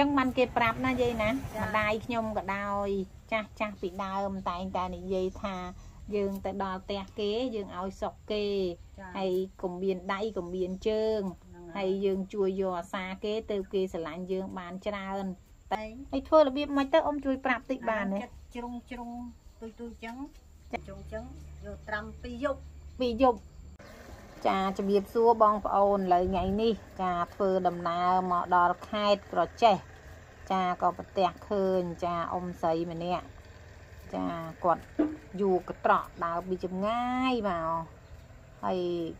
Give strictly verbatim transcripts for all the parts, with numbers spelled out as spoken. Chẳng măn kê prap na dây nè mà đai nhông cả đôi cha cha bị đơm tại ta này dây tha dương tại đò tè kế dương ao sọc kê hay cùng biển đáy cùng biển trơn hay dương chua giò xa kế từ kê sờ lạnh dương bàn trơn tại ấy thôi là biết mấy tớ ông chui prap tịt bàn này chung chung tôi tôi trắng chung trắng rồi trầm bị dục bị dục cha cho biết xua bong ôn lời ngày ni cha phơ đầm nào mọ đò khai rồi che cha có bật tẹt hơn cha ông xây mà nè cha còn dù cái trọ đào bị chấm ngay vào hay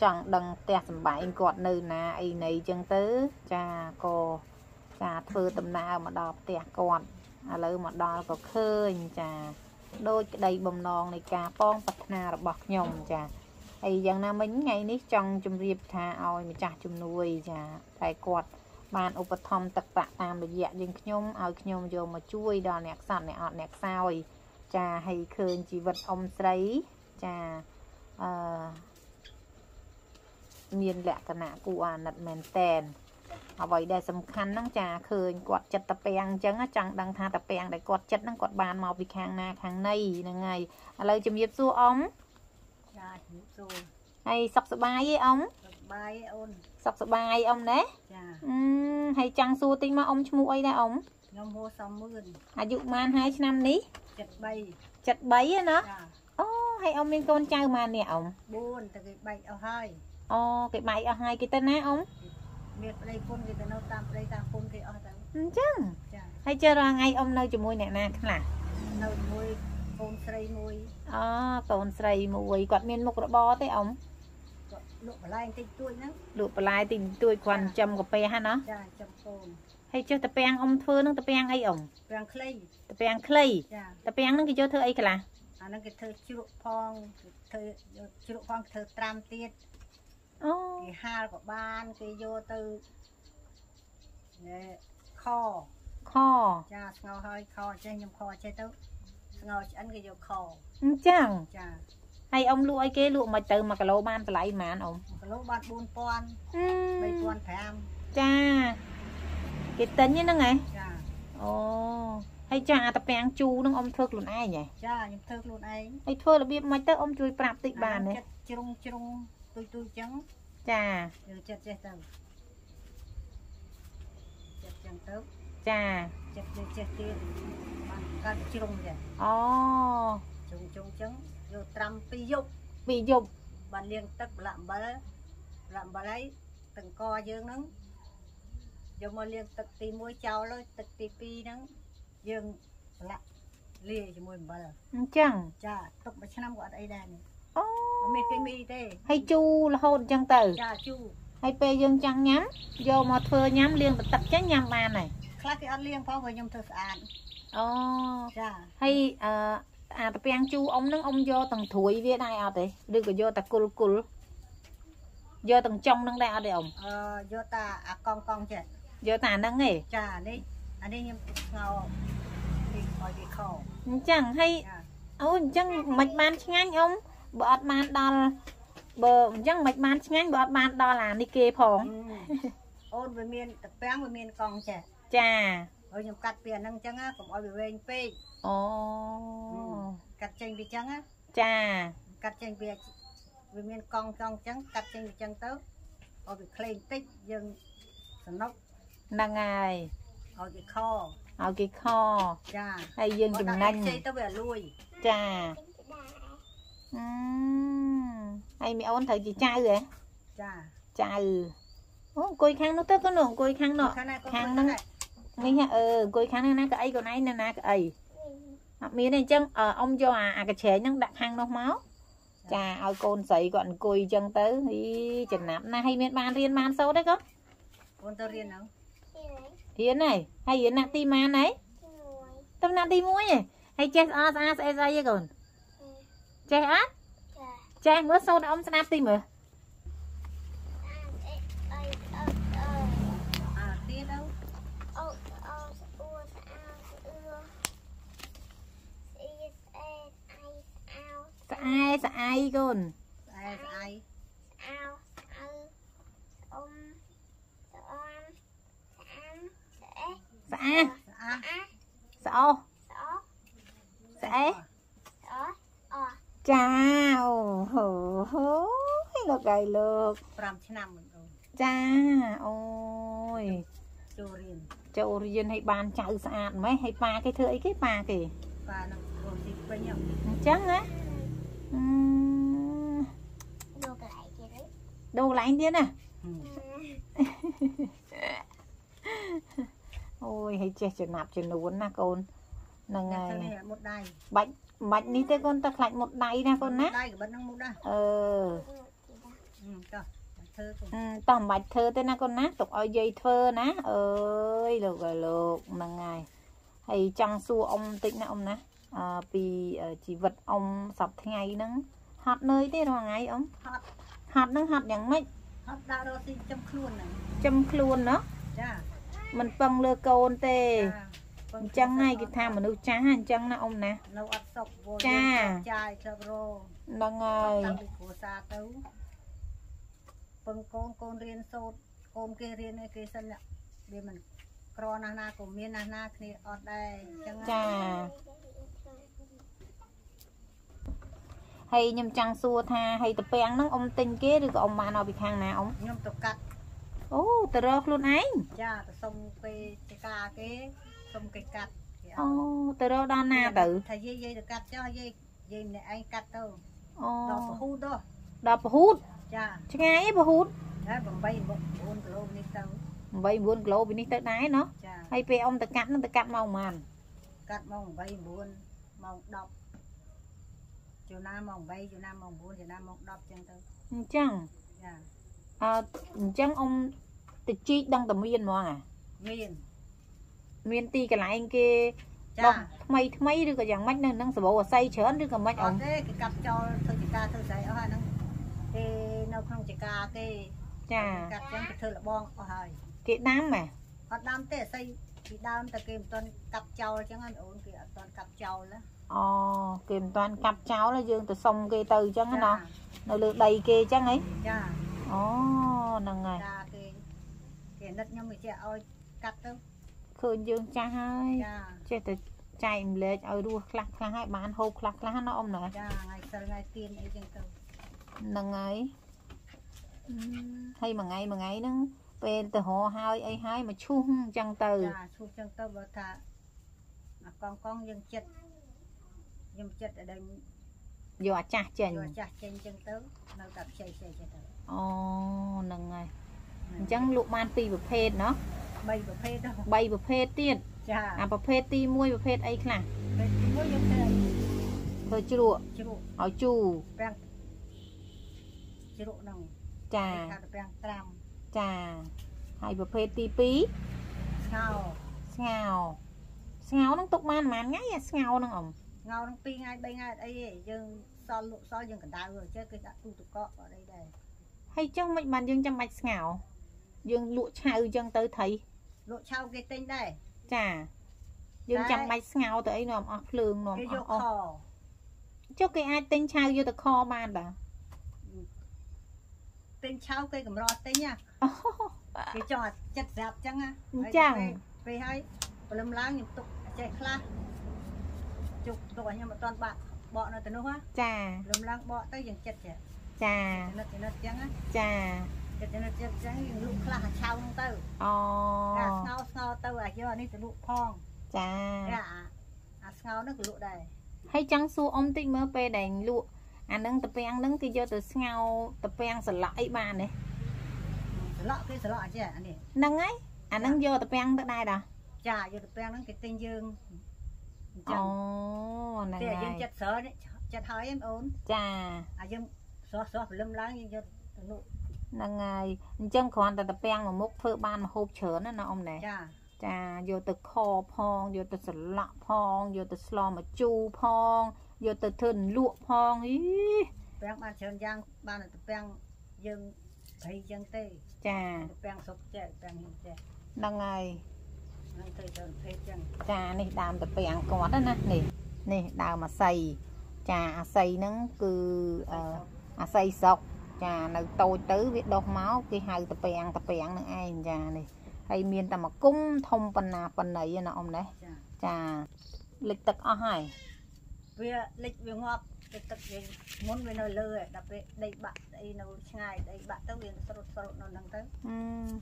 chẳng đằng tẹt bảy còn nơi nà ấy này chân tứ cha có cha phơ đầm nào mà đò tẹt còn à lời mà đò có khơi cha đôi cái đầy bầm non này cha phong bạch na bọt nhom cha ấy dạng nam mình ngày nít trong chùm riệp thà oi mà chả chùm nuôi chả đại quạt bàn Upathom tập tạ tam được dạng dừng nhôm oi nhôm vô mà chui đò nẹt sẵn nẹt ọt nẹt soi chả hay khơi chỉ vật ông sấy chả miền lẹ cả nạ cụ à nặt mền tèn ở vậy đây sầm khăn năng chả khơi quạt chặt tập bèn chẳng á chẳng đằng tha tập bèn đại quạt chặt năng quạt bàn màu bị hàng na hàng nay là ngày lời chùm riệp xu ống hay sọc sờ bài với ông sọc sờ bài ông đấy um, hay trăng xua tinh mà ông chmu ấy đây ông à dụ man hai năm ní chật bay chật bay nó ô oh, hay ông bên con trai mà nè ông buồn từ cái bay ở hai ô oh, cái bay ở hai cái tên á ông miệt đây con cái tên nó tam đây tam con cái ở đây chứ hay chơi ra ngay ông nơi chmu nè nè là nơi mui con sấy mui à con sấy mùi quạt miên mục bó thế ông lụa lai tinh tươi nữa lụa lai tinh tươi còn chầm cà phê ha nó hay chưa tập bèn ông thưa nó tập bèn ấy ông bèn clay tập bèn clay tập bèn nó cái chơi thưa ấy cả là à nó cái thưa chữ phong thưa chữ phong thưa tam tiết cái ha của ban cái vô từ kho kho cha ngồi hơi kho chơi nhầm kho chơi tứ ngồi ăn cái vô kho chẳng hay ông lụa cái lụa mà từ mà cái lô ban phải lấy mà anh ông cái lô ban buôn pon bay pon phải ăn cha cái tính như nó này ồ oh. Hay cha tập bèn chu nó ông thước luôn ai nhỉ cha nhưng thước luôn ai hay thưa là biết mấy tớ ông chui prap tị bàn này chung chung tôi tôi trắng cha chặt chặt tớ chặt chặt tớ cha chặt chặt chặt tiền bàn chung vậy ồ chung chung trắng vô trăm pi dục pi dục bạn liên tất làm bờ làm bờ lấy từng co dương nắng vô mà liên tất tì mũi chào lôi tất tì pi nắng dương lạ lìa cho mùi bờ chẳng chả tục mà năm gọi đây đàn ô mệt cái mi thế hay chu là hôn chẳng tử chả chu hay pe dương chẳng nhắm vô mà thưa nhắm liên tất chắc nhắm bàn này khác cái ăn liên pháo với nhung thực ăn ô chả hay uh, à tập ăn chu ông nó ông vô tầng thủy với đây à thế đưa cái vô tầng cùl cùl vô tầng trong nó đây à để ông ờ, vô ta à, con con chè vô ta nó nghỉ chà đi anh đi nhâm ngầu đi khỏi bị khổ chẳng hay ôi à. Chẳng mạch bàn nhanh ông bớt bàn đo bờ chẳng mạch bàn nhanh bớt bàn đo là đi kê phòng ôn với miền tập ăn với miền con chè chà ôi nhầm cắt biển năng trắng á cũng ôi bị bên pê ồ cắt chanh bị trắng á cha cắt chanh bị bị miên con con trắng cắt chanh bị trắng tớ ôi bị clean tích dừng sần nóc năng ngày ôi bị kho ôi bị kho cha hay dừng chừng năng xây tớ về lui cha hay mẹ ôn thử chị trai rồi cha trai ô côi khang nó tớ có nổ côi khang nọ khang năng nghe hả ờ côi khang năng cái ấy còn ấy nè nè cái ấy miếng này chân ờ, ông cho à, à cái chế nó đặt hang nó máu chà ôi con sấy còn cùi chân tới thì chừng nạp na hay miếng ban riêng ban sâu đấy không con tơ riêng không riêng này hay riêng nạp ti man đấy tâm nạp ti muối hay chết ớt ớt ớt ớt còn chết ớt chết bữa sau đó ông nạp ti mà ai sa ai con ai sa ai ao ao om om am Sọ. Sẽ. Chào. Hổ hổ. Lược gầy lược. Chà. Ôi. Châu riêng hay bàn chào sạc mấy. Hay ba cái thưa ấy cái ba kì. Chắc á. Đồ lại điên à. Ôi hay chè chè nạp chè nún nè con. Là ngày bạch bạch ní tới con ta lạnh một đáy nè con nè. Ờ. Tầm bạch thơ tới nè con nè, tục ao dây thơ nè. Ơi lục rồi lục là ngày. Hay chăng xua ông tịnh nè ông nè. Vì chỉ vật ông sập ngày nắng hot nơi thế rồi ngày ông. Hạt nó hạt nhàng mấy hạt đã đo thì châm khuôn này châm khuôn đó dạ. Mình phân lơ côn tê dạ. Chăng này cái tham mà nấu chá hành chăng nè ông nè nấu ắt sọc vô chá chai sọc rô nâng ơi phân con con riêng sốt con kia riêng này kia sân ạ vì mình cro nà nà của miên nà nà thì ọt đây chăng dạ. Hay nhầm trăng xua tha hay tập bèn nó ông tinh kế được ông mà nó bị thang nào ông nhầm tập cắt ô từ rớt luôn ấy dạ từ sông cây cà cái sông cây cắt ô từ rớt đan na tự thầy dây dây được cắt cho dây dây này anh cắt đâu ô đập vào hút đâu đập vào hút dạ chứ ngay vào hút đấy bằng bay bốn kilo bên đây bay bốn kilo bên đây tới nó hay pe ông từ cắt nó từ cắt màu màn cắt màu bay bốn màu đọc chỗ nam mỏng bay chỗ nam mỏng buồn chỗ nam mỏng đọc chẳng thôi chẳng yeah. À, chẳng ông tịch chi đang tầm miên mà à miên miên ti cái lại anh kia đọc mấy mấy đứa cái dạng mách năng năng sờ bộ say chớn đứa cái mách ông cái cặp cho thôi chỉ ca thôi dạy ở hai năng cái nấu không chỉ ca cái chả cặp chẳng cái thưa là bong ở hai cái đám mà họ đám thế say thì đám ta kìm toàn cặp trâu chẳng ăn ổn kìa toàn cặp trâu đó. Ồ, oh, kìm toàn cặp cháu là dương từ sông kia từ chẳng nó nó lượt đầy kia chẳng ấy dạ ồ nâng này dạ kì kì đất nhóm người trẻ ôi cắt đâu khuyên dương cha hơi dạ chứ từ chạy một lệch ôi đua lạc lạc hai bán hộp lạc lạc nó ông nè dạ ngày sơ ngày tiên ấy chẳng từ nâng ấy hay mà ngày mà ngày nó về từ hồ hai ấy hai mà chung chẳng từ dạ chung chẳng từ vào thả mà con con dương chết nhưng chất ở đây dò chặt chèn dò chặt chèn chân tứ nấu tập chèn chèn chèn tứ oh nâng này chẳng lụm man tì bờ phê nó bay bờ phê đâu bay bờ phê tiền à bờ phê tì muôi bờ phê ấy là muôi bờ phê hơi chua chua áo chù bèn chua nồng trà trà hay bờ phê tì pí ngào ngào ngào nó tục man man ngay ngào nó ổng ngào nó pi ngay bay ngay đây dương so lụ so dương cả đào rồi chứ cái đã tu tụ cọ ở đây đây hay trong mạch bàn dương trong mạch ngào dương lụa chao dương tới thấy lụa chao cái tên đây chả dương trong mạch ngào tới nòm ọt lường nòm ọt chứ cái ai tên chao vô từ kho bàn bà tên chao cây cầm rót tên nha cái trò chặt dạp chẳng á chẳng về hay lâm láng nhục tục chạy khla chụp đồ nhưng mà toàn bạn bọ nó từ đâu á trà lùm lang bọ tới dừng chật chả trà nó thì nó trắng á trà chật nó trắng trắng dừng lụm là chao không tao oh à ngao ngao tao à giờ này từ lụm phong trà à à ngao nó từ lụm đây hay trắng su ông tịnh mơ pe đành lụm ăn nướng tập ăn nướng thì giờ từ ngao tập ăn sờ lọ ấy bàn này sờ lọ cái sờ lọ chứ anh này nâng ấy ăn nướng giờ tập ăn tới đây đó trà giờ tập ăn nướng cái tinh dương ồ này này dân chặt sợi đấy chặt hơi em ổn chà à dân xóa xóa lâm láng như dân nụ nâng ngày chân còn ta tập bèn mà múc phơi ban mà hộp chở nó nó ông này chà chà vô từ kho phong vô từ sợi lọ phong vô từ slom mà chu phong vô từ thườn lụa phong ý bèn ban chở giang ban là tập bèn dân thầy dân tây chà bèn sốt chè bèn hiền chè nâng ngày trà này đàm tập bèn có đó nè nè nè đào mà xay trà xay nó cứ à xay sọc trà nó tôi tứ biết đốt máu cái hai tập bèn tập bèn nó ai trà này hay miền ta mà cung thông phần nào phần này vậy nè ông đấy trà lịch tật ở hải về lịch về ngoặc lịch tật về muốn về nơi lơ đặc biệt đây bạn đây nó ngày đây bạn tới miền sầu sầu nó nắng tới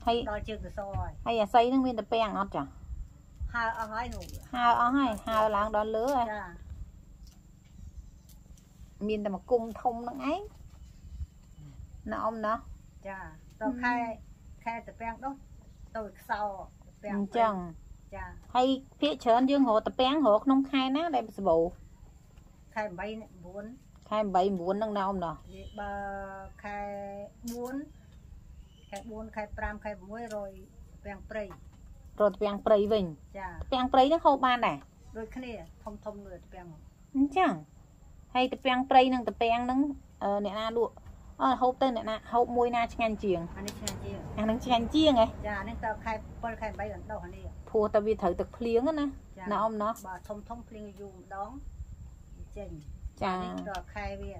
hay đòi trường từ sầu hay là xây năng miền tập bèn ngót chả hai ở hải nụ hai ở hải hai làng đón lứa rồi miền ta mà cung thông nó ấy nè ông đó trà tao khai khai tập bèn đó tôi sau chẳng hay phía trên dương hồ tập bén hồ không khai ná đây sẽ bộ khai bảy bốn khai bảy bốn đang đâu nè khai bốn khai bốn khai pram khai muối rồi bèn prey rồi bèn prey vinh bèn prey nó không ban này rồi cái này thông thông người bèn chẳng hay tập bèn prey năng tập bèn năng nè na lụa hộp tên này nè hộp môi na chanh chiềng anh đang chanh chiêng này tao khai bơi khai bay gần đầu này phù tao bị thử thực liếng á nè nè ông nó thông thông liếng dùng đón chỉnh chả khai bia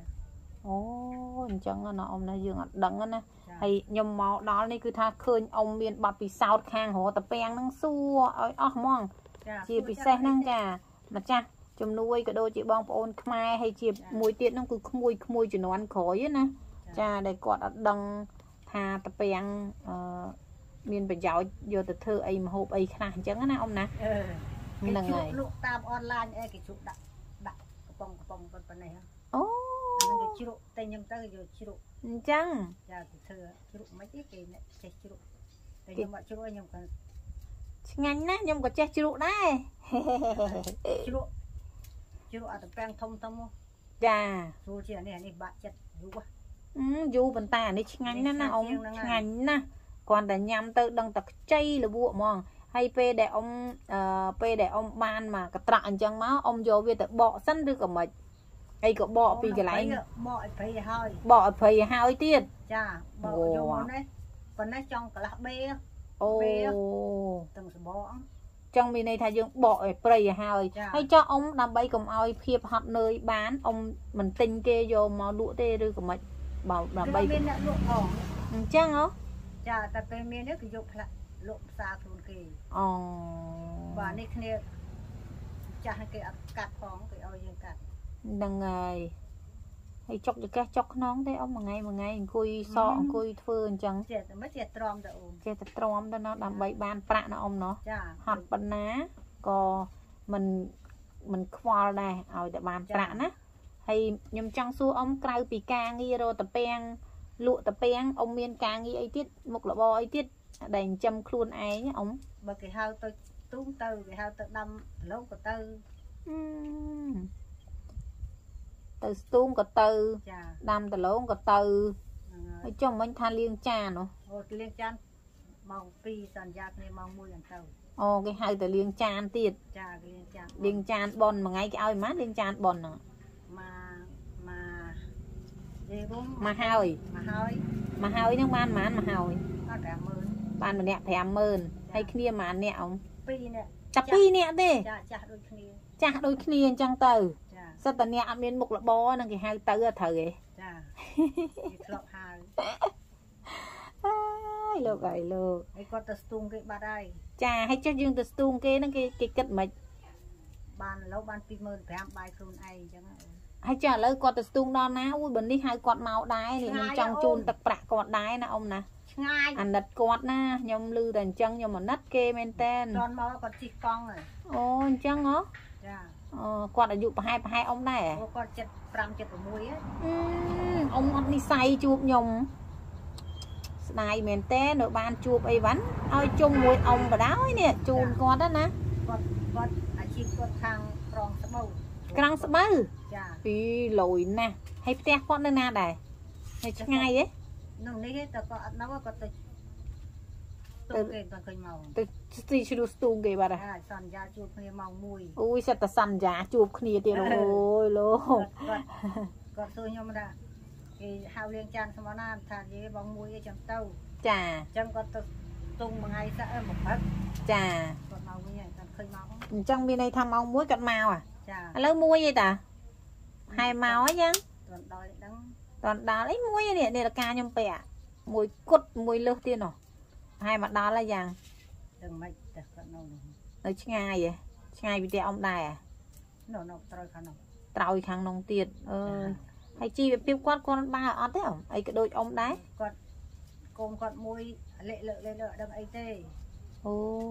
ô chẳng nó ông nó dương ở đằng á nè hay nhom máu đó này cứ tha khơi ông miền bắc bị sao khang hồ tập bèn năng xua ơi ơ mong chia bị xe năng cả mà cha chồng nuôi cả đôi chị bong ôn mai hay chia mùi tiện nó cứ mùi mùi chỉ nó ăn khói á nè cha đây còn ở đằng tha tập bèn miền bên giáo vô từ thơ ấy mà hộp ấy khá chẳng á nè ông nè cái là ngày lúc tam online ấy cái chụp đặt đặt cái bông cái bông cái này hả ô cái chữ độ tây nhâm tới rồi chữ độ chăng dạ từ thơ chữ độ mấy cái cái này chữ độ tây nhâm mọi chữ độ nhâm còn ngành nè nhâm còn che chữ độ đấy chữ độ chữ độ ở tập bang thông thông không dạ dù chỉ này này bạn chặt dù quá dù vận tải này ngành nè nè ông ngành nè còn để nhắm tới đằng tật chay là bụa mòn hay pe để ông uh, pe để ông ban mà cái trạng chẳng má ông vô về tật bọ sân được cả mệt hay có bọ vì cái lái bọ phải hơi bọ phải hơi tiệt cha bọ vô đấy còn nó trong cả lạ bê bê từng bọ trong bên này thay dương bọ phải hơi hay cho ông làm bay cùng ao hiệp hạt nơi bán ông mình tinh kê vô mà lụa tê được cả mệt bảo làm bay chăng không chà, ta về miền nước dục là lộn xa luôn kì. Và này kia, chả cái cắt phóng cái ao dương cắt. Đằng ngày, hay chọc cho cái chọc nón đấy ông mà ngày mà ngày cùi sọ cùi phơn chẳng. Chết mới chết trom đâu. Chết trom đó nó làm bậy ban pạ nó ông nó. Hạt bận ná, cò mình mình khoa này, ao để ban pạ ná. Hay nhầm trăng xu ông cào pì ca nghi rồi tập beng. Lụa tập bèn ông miên ca nghĩ ấy tiết một lọ bo ấy tiết đành châm khuôn ái nhá ông bởi cái hao tôi túm từ cái hao tôi đâm lấu của từ từ túm của từ đâm từ lấu của từ trong bánh than liêng cha nó liêng chan màu phi sàn giặc này màu mùi gần từ ô cái hai từ liêng chan tiệt liêng chan bon mà ngay cái ao mát liêng chan bon à mà mà mà hôi mà hôi nhưng ban mà ăn mà hôi ban mình nẹt thèm mờn hay kia mà nẹt ông chặt pi nẹt đi chặt đôi kia trăng từ sao tận nẹt miên mục là bo năng cái hai từ là thời lộc gậy lộc hay con tơ tung cái ba đây cha hay cho dương tơ tung cái năng cái cái cật mạch ban lâu ban pi mờn phải ăn bài cồn ai chẳng hay trả lời con từ tung đó ná ui bên đi hai con màu đái thì trong chun tập bạc con đái nè ông nè anh đặt con na nhom lư đàn chân nhom mà nát kê men tên con màu con chỉ con rồi ô chân hả con đã dụ hai hai ông này con chật ram chật muối ông ăn đi say chuột nhom này men tên nội ban chuột ấy vắn ơi chung muối ông và đáo ấy nè chun con đó nè con con chỉ con thang rong sâm màu căng sâm màu vì lồi nè hay té con nơi na đây hay ngay ấy nó có có từ từ chữ tung cái bà đây sắn giá chuột kia màu mùi ui sao ta sắn giá chuột kia tiền rồi luôn còn tôi nhom ra thì hao liên chan xong nó thà gì bóng mùi ở trong tàu chà trong con tung một ngày sẽ một phát chà còn màu như này còn khơi màu trong bên đây thăm ông muối cắt màu à lấy muối vậy ta hai màu ấy nhá toàn đào lấy muối này này là ca nhom bẹ muối cốt muối lơ tiên rồi hai mặt đó là vàng Nói ngay vậy? Ngay vì thế ông đài à? Nó nó trôi khăn nông Trôi khăn nông tiệt Thầy chi về quát con ba ở thế không? Ấy cái đôi ông đái con con con môi lệ lợ lệ lợ đâm ấy tê ô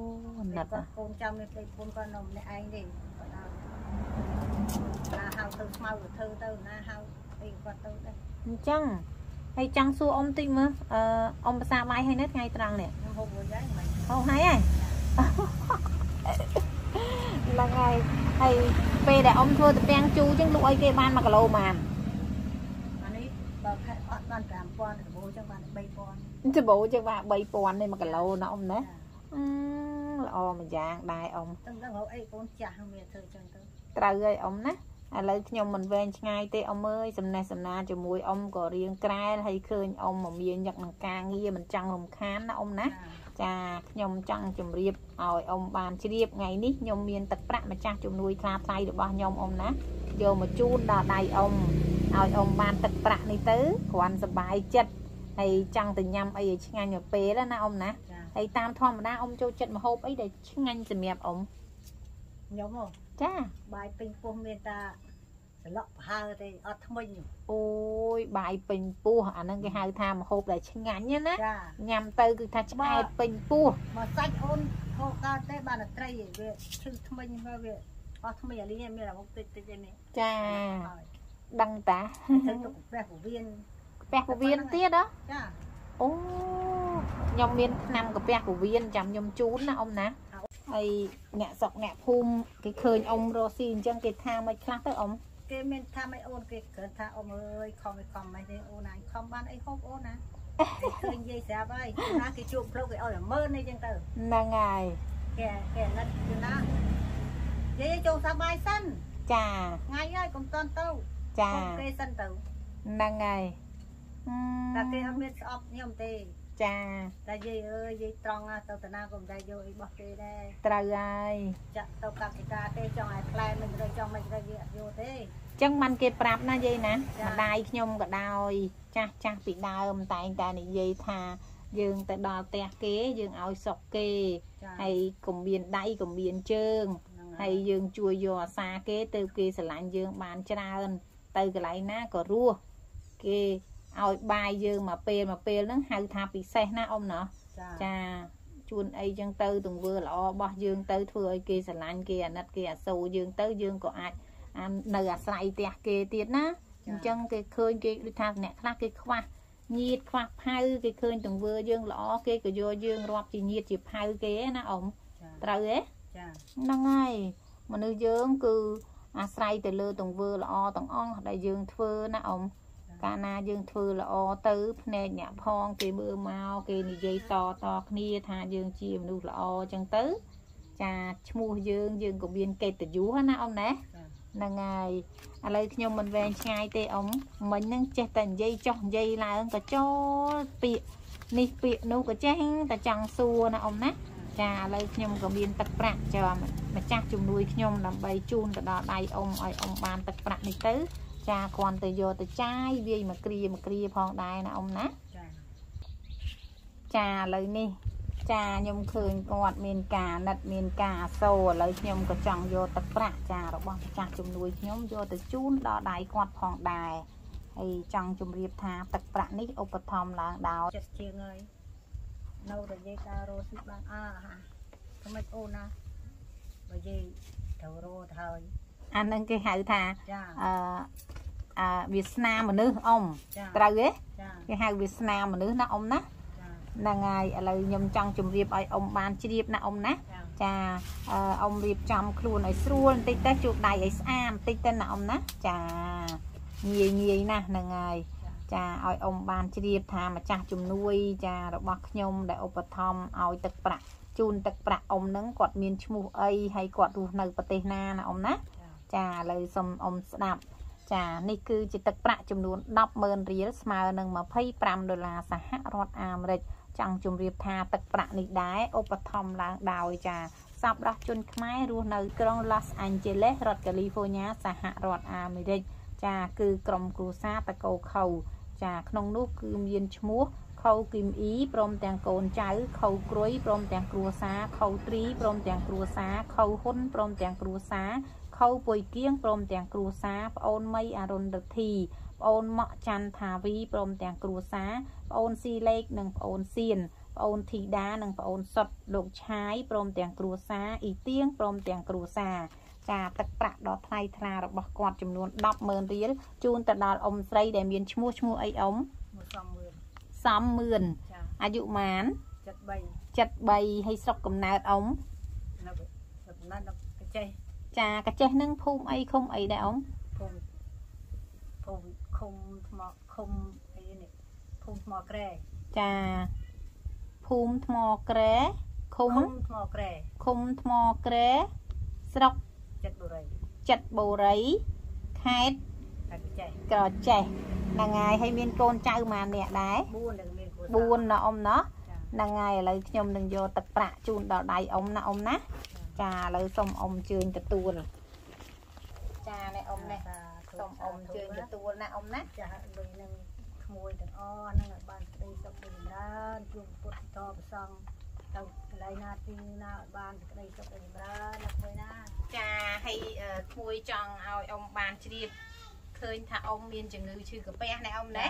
nặt à con trăm lên đây con con nồng này anh đi là hào từ mau của thơ từ na hào đi quạt từ đây chăng hay chăng xua ông tin mà ờ, ông xa bay hay nét ngay trăng nè không không hay à là ngày thầy về để ông thưa từ đen chu chứ lũ ấy kia ban mà cả lô màn bạn cảm quan bố cho bạn bay con chứ bố cho bạn bay con nên mà cả lâu nó ông đấy lo mà dạng đại ông trời ơi ông đấy lấy nhom mình về ngay tê ông ơi sầm na sầm na cho mùi ông có riêng trai hay khơi ông mà miên nhặt bằng ca nghe mình trăng làm khán nó ông đấy cha nhom trăng chùm riệp rồi ông bàn chi riệp ngày ní nhom miên tập rạ mà cha chùm nuôi tha tay được bao nhom ông đấy vô mà chun đà đầy ông rồi ông ban tật bạ này tứ còn sờ bài chật hay chăng từ nhâm ấy chứ ngay nhập pé đó na ông nè hay tam thom mà na ông cho chật mà hộp ấy để chứ ngay từ mẹp ông nhóm không cha bài pin pua miền ta lọ hơ thì ở thâm bình ôi bài pin pua anh đang cái hơ tham mà hộp để chứ ngay nhá na nhâm tơ cứ thay bài pin pua mà sách ôn hộp ta tới bàn là tây về chứ thâm bình mà về ở thâm bình ở đây là một tây tây này cha đăng tá phe của viên tiết đó ô nhom viên năm của phe của viên chấm nhom chún là ông ná hay ngạ sọc ngạ phum cái khơi ông rosin trong cái tham ấy khác tới ông cái men tham ấy ôn cái cơn tham ông ơi không phải không mấy thế ôn này không ban ấy hốp ôn á cái dây xà bay cái chuột lâu cái ôi mơ này chẳng từ là ngày kẻ kẻ lật từ đó dây chuột xà bay xanh chà ngay ơi còn toàn tâu chà cây sân tử đang ngày là cây không biết ốp nhom tê chà là gì ơi gì tròn tàu tàu na cùng đại rồi bọc tê đây trời ơi chặt tàu cặp thì ta tê cho ai play mình rồi cho mình ra gì vô tê chẳng mặn kẹp ráp na gì nè đại nhom cả đôi cha cha bị đau mà tại ta này gì thà dương tại đò tè kế dương áo sọc kê hay cùng biển đáy cùng biển trơn hay dương chua dò xa kế từ kia sẽ lạnh dương bàn trơn từ cái lại ná có rua kê ao bài dương mà pê mà pê nó hay thà bị xe ná ông nọ cha chuồn ấy dương tư từng vừa lọ bọt dương tư thừa kia sẽ lạnh kia nát kia sầu dương tư dương có ai nở à say tè kê tiệt ná chân cái khơi cái thằng nè khác cái khoa nhiệt khoa phai cái khơi từng vừa dương lọ kê cái vô dương rọp chỉ nhiệt chỉ phai kế ná ông trời ấy nó ngay mà nữ dương cứ à say từ lơ tùng vừa là o tùng on đại dương thưa na ông ca na dương thưa là o tứ nè nhả phong kì mưa mau kì này dây to to nia thà dương chìm nu là o chân tứ cha mua dương dương của biên kê từ dú hết na ông nè là ngày à lấy nhung mình về ngay tê ông mình đang che tần dây chọn dây là ông cả cho bị nị bị nu cả chén cả chẳng xua na ông nè cha lấy nhung của biên tật bạc cho mình mà cha chùm nuôi nhom làm bầy chun từ đó đây ông ơi ông ban tật bạc này tứ cha còn từ giờ từ trai vi mà kia mà kia phong đài là ông ná cha lấy ni cha nhom khơi ngọt miền cà nật miền cà sâu lấy nhom có chồng vô tật bạc cha rồi bọn cha chùm nuôi nhom vô từ chun đó đây quạt phong đài hay chồng chùm riệp tha tật bạc ní ông bật thom là đào nâu rồi dây ta rô xích bằng a hả không biết ôn à bởi vì thầu rô thời anh đang kia hậu thà Việt Nam mà nữ ông trời ghế cái hai Việt Nam mà nữ nó ông ná là ngày là nhầm trong chùm riệp ấy ông ban chi riệp nó ông ná chà ông riệp trong khuôn ấy xuôn tích tới chuột đầy ấy xàm tích tên là ông ná chà nhiều nhiều nè là ngày cha ơi ông ban chi điệp thà mà cha chùm nuôi cha đọc bạc nhom đại ông thom ơi tật bạc chun tật bạc ông nắng quạt miền chmu ấy hay quạt ruột nơi Pate na là ông nát cha lời xâm ông đạp cha này cứ chỉ tật bạc chùm nuôi đọc mơn riết mà nâng mà pay pram đô la sa hát rót am rồi chẳng chùm điệp thà tật bạc này đái ông thom là đào cha sắp đọc chun khmai ruột nơi Grand Los Angeles rót California sa hát rót am rồi cha cứ cầm cù sa ta cầu khẩu chà không nút cứ miên chúa khâu kim ý prom tàng cồn cháu khâu cối prom tàng cua xá khâu trí prom tàng cua xá khâu hôn prom tàng cua xá khâu bồi kiêng prom tàng cua xá ôn mây à rôn được thì ôn mọ chăn thả vi prom tàng cua xá ôn si lê nâng ôn xiên ôn thì đá nâng ôn sọt lục trái prom tàng cua xá ý tiếng prom tàng cua xá cả tất cả đó thay thà bọc quạt chùm luôn đọc mơn riêng chun tật đào ông xây để miền chua chua ấy ống xóm mươn ai dụ mán chật bày hay sọc cầm nát ống chà cái chén nâng phum ấy không ấy đã ống không không phum mò kre chà phum mò kre không mò kre không mò kre sọc chật bồ rấy khét cỏ chè là ngày hay miên côn trao mà nè đá buôn là ông nó là ngày lấy nhầm đừng vô tập bạ chun đỏ đầy ông là ông nát trà lấy xong ông trường tập tuôn trà này ông này xong ông trường tập tuôn là ông nát mùi được o năng ở bàn tây sọc đường ra chuồng cột to xong tàu lấy na ti na ở bàn tây sọc đường ra là thôi na trà hay mùi tròn ao ông bàn chìm khơi thà ông miên chừng ngư chư cà pe này ông đấy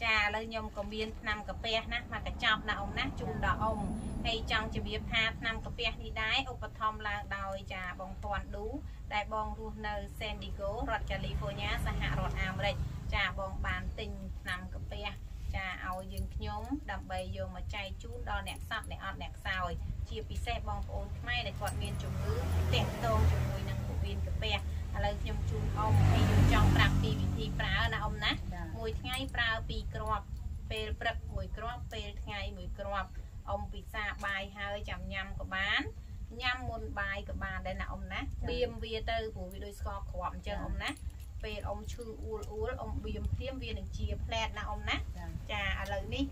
trà lơ nhom có miên nằm cà pe nát mà cả chọc là ông nát chung đỏ ông hay trong chữ biếp hạt nằm cà pe đi đái ông bật thom là đòi trà bong toàn đú đại bong luôn nơi San Diego rọt California sang hạ rọt ao đây trà bong bàn tình nằm cà pe trà ao dừng nhóm đầm bầy vô mà chay chút đo nẹt sọt nẹt ọt nẹt sòi chia pí xe bong ôn may để quạt miên chừng ngư tẹt tô chừng ngư nằm của miên cà pe lời nhầm chun ông hay dùng trong bạc tì vị thì phá là ông nát mùi ngay phá bị crop phê bật mùi crop phê ngay mùi crop ông bị xa bài hơi chạm nhầm của bán nhằm môn bài của bà đây là ông nát biêm vía tư của video score của chân ông nát về ông chư u u ông biêm tiêm viên được chia plet là ông nát trà lời đi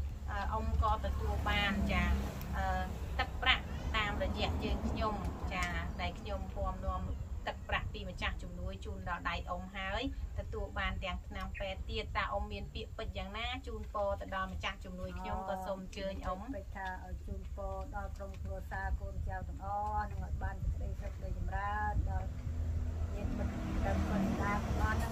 ông có từ tua bàn trà tập bạc tam là dẹp trên nhung trà đầy nhung form nôm tập bạc tì mà chặt chùm núi chun đỏ đầy ông hái tật tụ bàn tiếng nam phè tiệt ta ông miền pịa bật giang na chun po tật đòn mà chặt chùm núi nhông có sôm chơi ống chun po đòn trong tua xa côn treo tận o ngọn ban đây sập đây chìm ra đòn nhiệt bật đầm phần ta đòn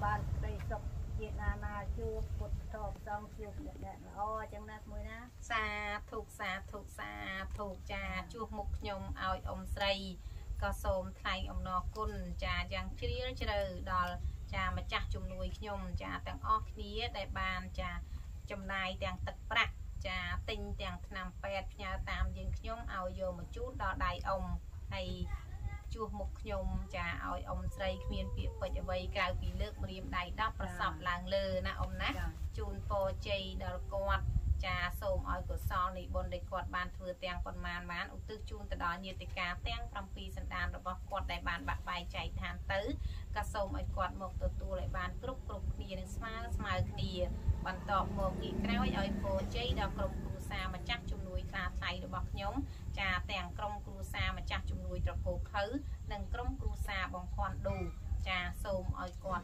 ban đây sập nhiệt na na chưa bật thọc xong chưa bật đạn o chẳng nát mùi na xa thuộc xa thuộc xa thuộc trà chua mục nhông ao ông say có xôm thay ông nó côn trà giang chĩa chở đò trà mà chặt chùm nuôi nhom trà tàng óc nia đại bàn trà chùm này tàng tật bạc trà tinh tàng nằm pet nhà tam giang nhom ao vô một chút đò đại ông hay chua mục nhom trà ao ông xây miền việt phải cho vây cao vì nước miền đại đắp và sập làng lơ na ông nát chun po chay đò quạt trà xôm ao của so này bồn để quạt bàn thừa tàng còn màn mán ông tước chun từ đó nhiệt cá tàng trong phi sân đàn rồi bọc quạt đại bàn bạc bài chạy than tới cá xôm ấy quạt một tổ tu lại bàn cục cục kia đến smile smile kia bàn tọt một kỹ kéo ấy phô chơi đào cục cù sa mà chắc chum núi cà say rồi bọc nhóm trà tàng cong cù sa mà chắc chum núi trọc cổ khứ nâng cong cù sa bằng khoan đủ trà xôm ấy quạt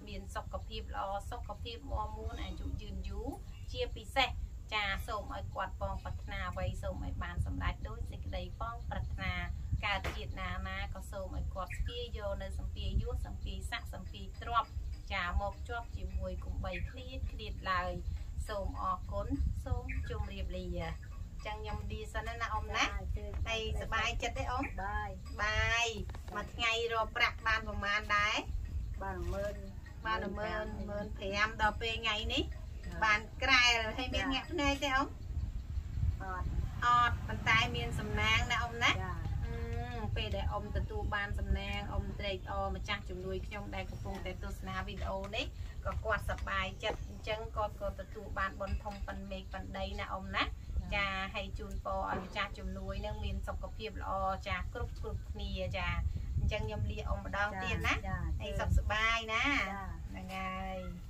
miền sọc cà phê lo sọc cà phê mua muốn anh chủ dừng dú chia pí xe trà xôm ấy quạt bong bật na vây xôm ấy bàn sầm đáy đối dịch đầy bong bật na cả thiệt na na có xôm ấy quạt kia vô nơi sầm kia yết sầm kia sạc sầm kia trộm trà một trộm chỉ mùi cũng bày khít khít lời xôm o cốn xôm chôm riệp lì chẳng nhầm đi sao nên là ông nát đây sờ bài chật đấy ông bài mà ngày rồi bạc bàn của màn đấy bàn mơn bàn mơn mơn thì em đào pe ngày ní bàn cài hay miên ngẹt nơi thế ông, ọt bàn tay miên sầm nang nè ông nè, về để ông từ tu ban sầm nang ông để o mà trang chủng nuôi trong đây cũng cùng để tu sna video đấy, có quạt sập bài chật chân con có từ tu ban bồn thông phần mềm phần đây nè ông nè, trà hay chun po ở trang chủng nuôi nương miên sọc cọc hiệp lo trà cục cục nì trà chân nhâm lia ông mà đau tiền nè, hay sập sập bài nè, là ngày